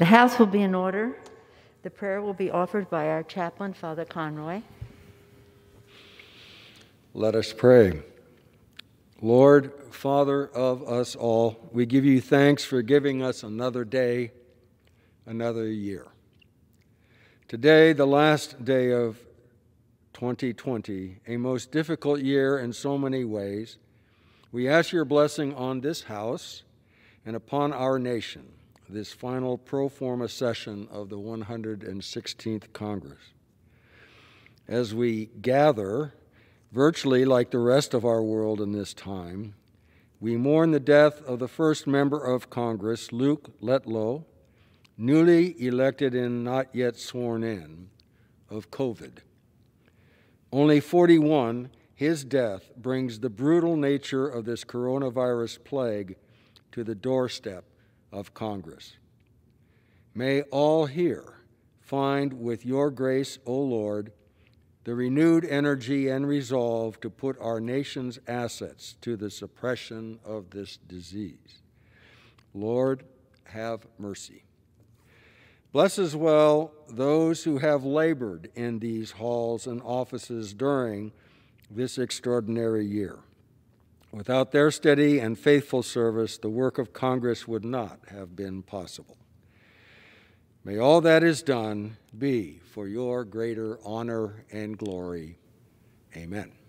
The house will be in order. The prayer will be offered by our chaplain, Father Conroy. Let us pray. Lord, Father of us all, we give you thanks for giving us another day, another year. Today, the last day of 2020, a most difficult year in so many ways, we ask your blessing on this house and upon our nation, this final pro forma session of the 116th Congress. As we gather, virtually like the rest of our world in this time, we mourn the death of the first member of Congress, Luke Letlow, newly elected and not yet sworn in, of COVID. Only 41, his death brings the brutal nature of this coronavirus plague to the doorstep of Congress. May all here find with your grace, O Lord, the renewed energy and resolve to put our nation's assets to the suppression of this disease. Lord, have mercy. Bless as well those who have labored in these halls and offices during this extraordinary year. Without their steady and faithful service, the work of Congress would not have been possible. May all that is done be for your greater honor and glory. Amen.